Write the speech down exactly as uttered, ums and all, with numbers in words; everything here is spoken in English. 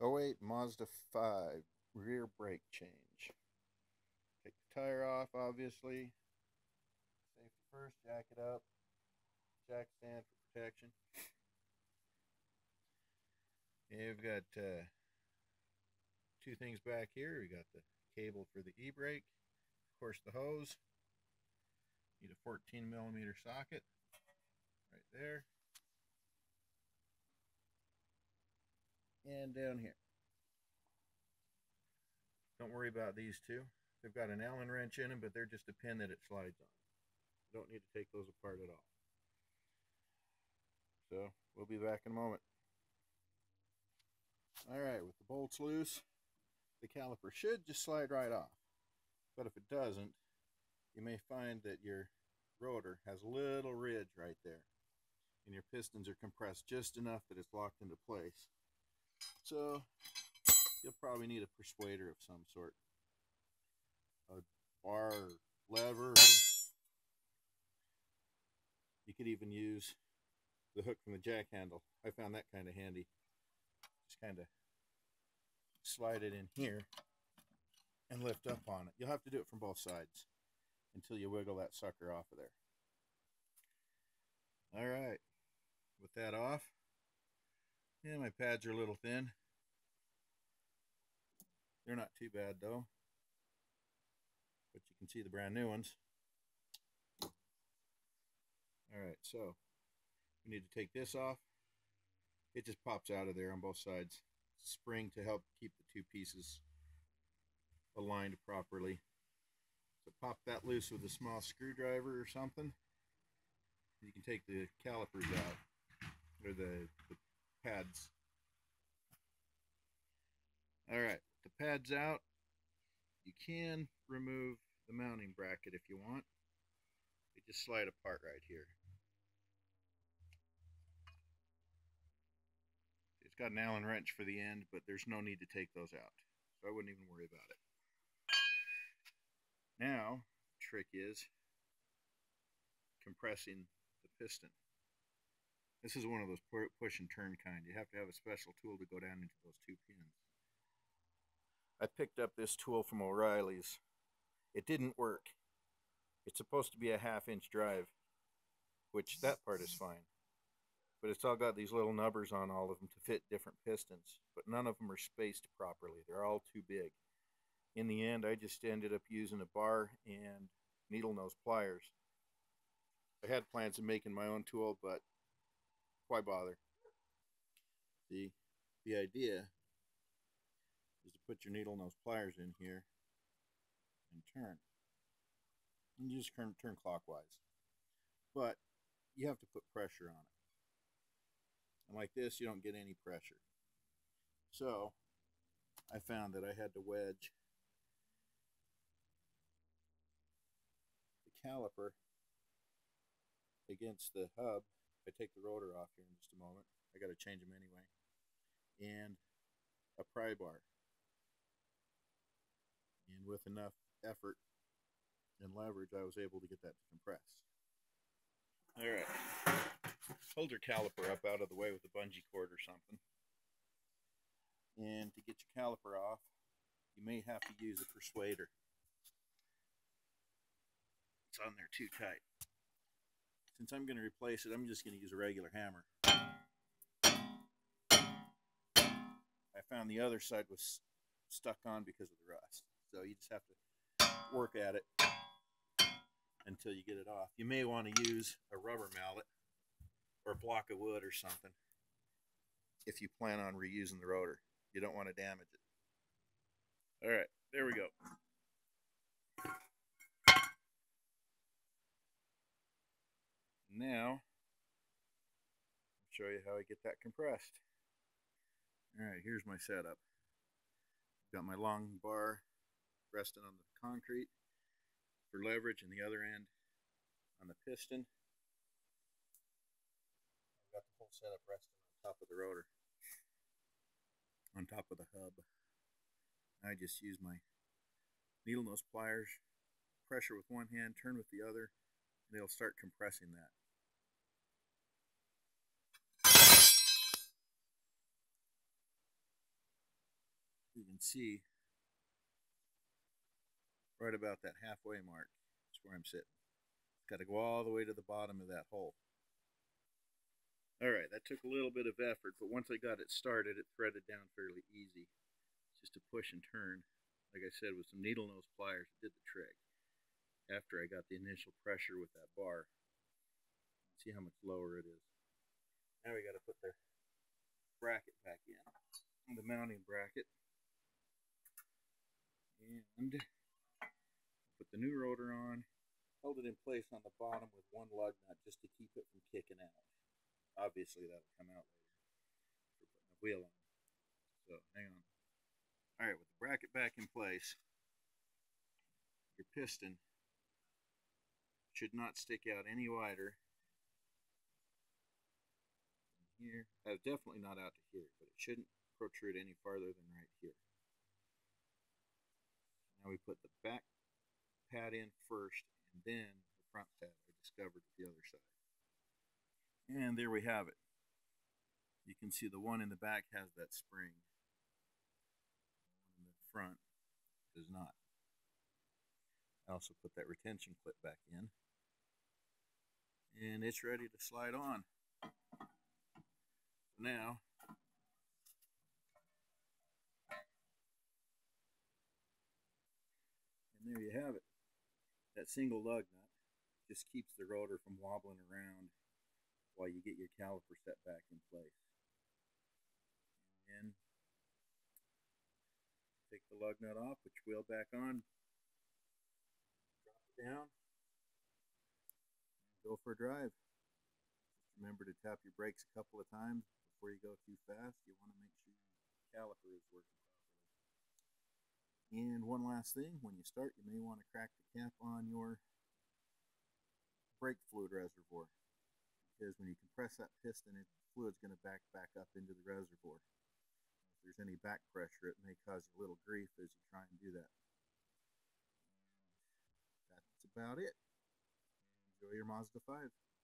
oh eight Mazda five rear brake change. Take the tire off, obviously. Safety first, jack it up. Jack stand for protection. You've got uh, two things back here. We've got the cable for the e-brake, of course the hose. Need a fourteen millimeter socket right there. And down here. Don't worry about these two. They've got an Allen wrench in them, but they're just a pin that it slides on. You don't need to take those apart at all. So, we'll be back in a moment. Alright, with the bolts loose, the caliper should just slide right off. But if it doesn't, you may find that your rotor has a little ridge right there. And your pistons are compressed just enough that it's locked into place. So, you'll probably need a persuader of some sort. A bar or lever. You could even use the hook from the jack handle. I found that kind of handy. Just kind of slide it in here and lift up on it. You'll have to do it from both sides until you wiggle that sucker off of there. Alright, with that off, yeah, my pads are a little thin. They're not too bad though. But you can see the brand new ones. Alright, so we need to take this off. It just pops out of there on both sides. Spring to help keep the two pieces aligned properly. So pop that loose with a small screwdriver or something. You can take the calipers out, or the, the pads. All right, the pads out. You can remove the mounting bracket if you want. They just slide apart right here. It's got an Allen wrench for the end, but there's no need to take those out. So I wouldn't even worry about it. Now, the trick is compressing the piston. This is one of those push and turn kind. You have to have a special tool to go down into those two pins. I picked up this tool from O'Reilly's. It didn't work. It's supposed to be a half inch drive, which that part is fine. But it's all got these little nubbers on all of them to fit different pistons. But none of them are spaced properly. They're all too big. In the end, I just ended up using a bar and needle nose pliers. I had plans of making my own tool, but why bother? The, the idea is to put your needle nose pliers in here and turn. And you just turn, turn clockwise. But you have to put pressure on it. And like this, you don't get any pressure. So I found that I had to wedge the caliper against the hub. I take the rotor off here in just a moment. I got to change them anyway. And a pry bar. And with enough effort and leverage, I was able to get that to compress. All right. Hold your caliper up out of the way with a bungee cord or something. And to get your caliper off, you may have to use a persuader. It's on there too tight. Since I'm going to replace it, I'm just going to use a regular hammer. I found the other side was stuck on because of the rust. So you just have to work at it until you get it off. You may want to use a rubber mallet or a block of wood or something if you plan on reusing the rotor. You don't want to damage it. All right, there we go. Now, I'll show you how I get that compressed. Alright, here's my setup. Got my long bar resting on the concrete for leverage, and the other end on the piston. I've got the whole setup resting on top of the rotor, on top of the hub. I just use my needle nose pliers, pressure with one hand, turn with the other, and it'll start compressing that. can see right about that halfway mark is where I'm sitting. It's got to go all the way to the bottom of that hole. All right, that took a little bit of effort, but once I got it started, it threaded down fairly easy. It's just a push and turn. Like I said, with some needle nose pliers, it did the trick. After I got the initial pressure with that bar, see how much lower it is. Now we got to put the bracket back in, the mounting bracket, and put the new rotor on. Hold it in place on the bottom with one lug nut just to keep it from kicking out. Obviously, that'll come out later for putting the wheel on. So hang on. All right, with the bracket back in place, your piston should not stick out any wider than here. Uh, definitely not out to here, but it shouldn't protrude any farther than right here. Now we put the back pad in first, and then the front pad I discovered at the other side. And there we have it. You can see the one in the back has that spring. The one in the front does not. I also put that retention clip back in. And it's ready to slide on. Now, and there you have it. That single lug nut just keeps the rotor from wobbling around while you get your caliper set back in place. And take the lug nut off, put your wheel back on, drop it down, and go for a drive. Remember to tap your brakes a couple of times before you go too fast. You want to make sure your caliper is working properly. And one last thing, when you start, you may want to crack the cap on your brake fluid reservoir, because when you compress that piston, the fluid's going to back back up into the reservoir. If there's any back pressure, it may cause you a little grief as you try and do that. That's about it. Enjoy your Mazda five.